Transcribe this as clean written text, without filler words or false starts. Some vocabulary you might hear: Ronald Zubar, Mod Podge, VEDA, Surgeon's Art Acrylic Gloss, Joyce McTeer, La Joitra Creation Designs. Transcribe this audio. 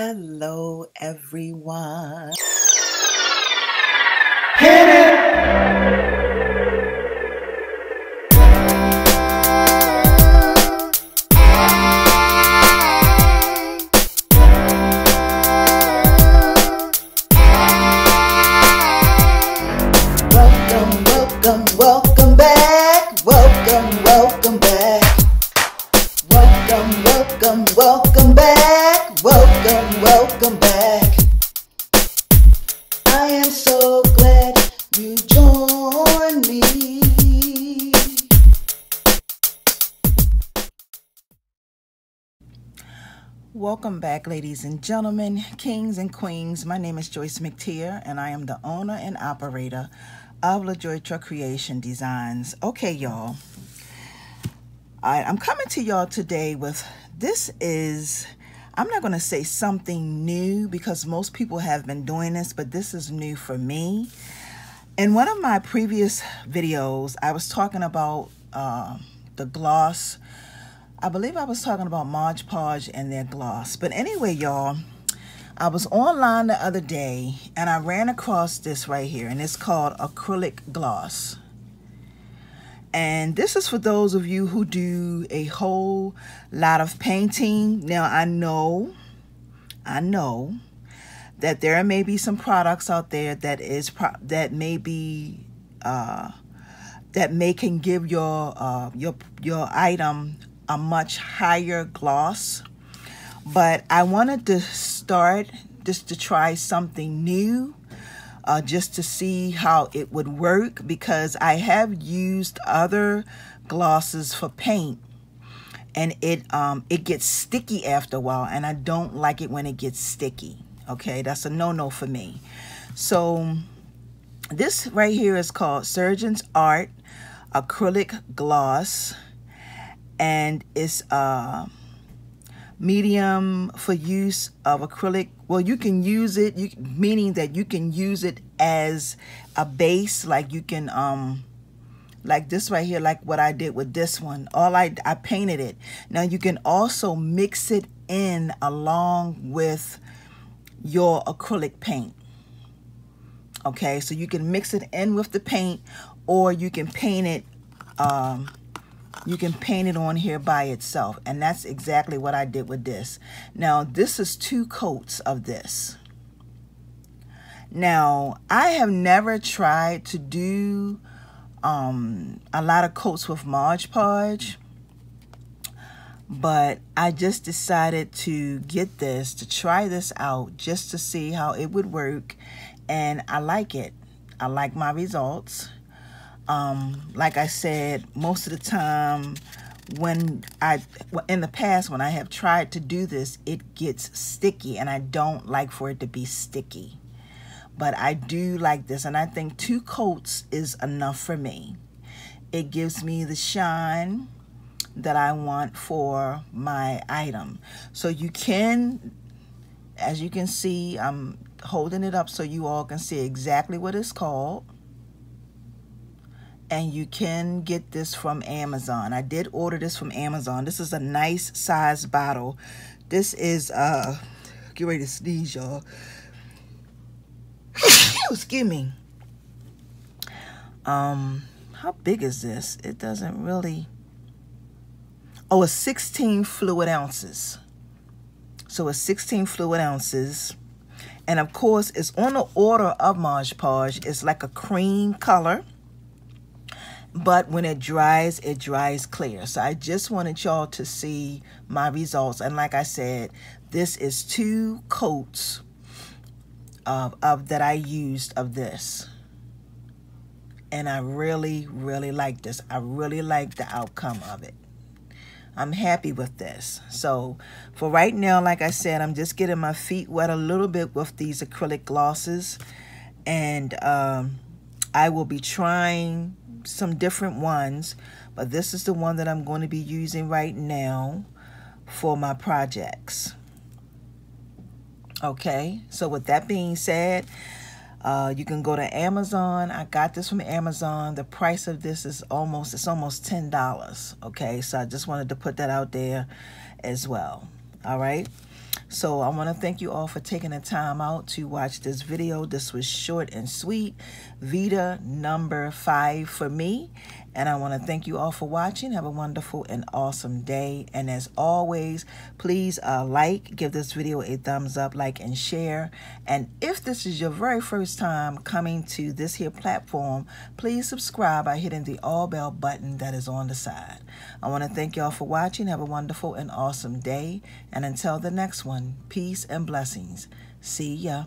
Hello everyone. Hit it! Welcome, welcome, welcome back. Welcome, welcome back. Welcome, welcome, welcome back. Welcome, welcome back. I am so glad you joined me. Welcome back, ladies and gentlemen, kings and queens. My name is Joyce McTeer, and I am the owner and operator of La Joitra Creation Designs. Okay, y'all. I'm coming to y'all today with I'm not going to say something new because most people have been doing this, but this is new for me. In one of my previous videos, I was talking about the gloss. I believe I was talking about Mod Podge and their gloss. But anyway, y'all, I was online the other day and I ran across this right here, and it's called acrylic gloss. And this is for those of you who do a whole lot of painting. Now, I know that there may be some products out there that can give your item a much higher gloss. But I wanted to start just to try something new. Just to see how it would work, because I have used other glosses for paint, and it gets sticky after a while, and I don't like it when it gets sticky. Okay, that's a no-no for me. So this right here is called Surgeon's Art Acrylic Gloss, and it's medium for use of acrylic. Well, you can use it, meaning that you can use it as a base, like you can, like this right here, like what I did with this one. I painted it. Now you can also mix it in along with your acrylic paint. Okay, so you can mix it in with the paint, or you can paint it. You can paint it on here by itself, and that's exactly what I did with this. Now, this is 2 coats of this. Now, I have never tried to do a lot of coats with Mod Podge, but I just decided to get this, to try this out, just to see how it would work, and I like it. I like my results. Like I said, most of the time in the past when I have tried to do this, it gets sticky, and I don't like for it to be sticky, but I do like this. And I think 2 coats is enough for me. It gives me the shine that I want for my item. So you can, as you can see, I'm holding it up so you all can see exactly what it's called. And you can get this from Amazon. I did order this from Amazon. This is a nice size bottle. This is, get ready to sneeze, y'all. Excuse me. How big is this? It doesn't really, oh, it's 16 fluid ounces. So it's 16 fluid ounces. And of course, it's on the order of Mod Podge. It's like a cream color. But when it dries clear. So I just wanted y'all to see my results. And like I said, this is 2 coats of that I used of this. And I really, really like this. I really like the outcome of it. I'm happy with this. So for right now, like I said, I'm just getting my feet wet a little bit with these acrylic glosses. And I will be trying some different ones, but this is the one that I'm going to be using right now for my projects. Okay, so with that being said, you can go to Amazon. I got this from Amazon. The price of this is almost $10. Okay, so I just wanted to put that out there as well. All right, So I want to thank you all for taking the time out to watch this video. This was short and sweet. VEDA number 5 for me. And I want to thank you all for watching. Have a wonderful and awesome day. And as always, please like, give this video a thumbs up, like, and share. And if this is your very first time coming to this here platform, please subscribe by hitting the all bell button that is on the side. I want to thank y'all for watching. Have a wonderful and awesome day. And until the next one, peace and blessings. See ya.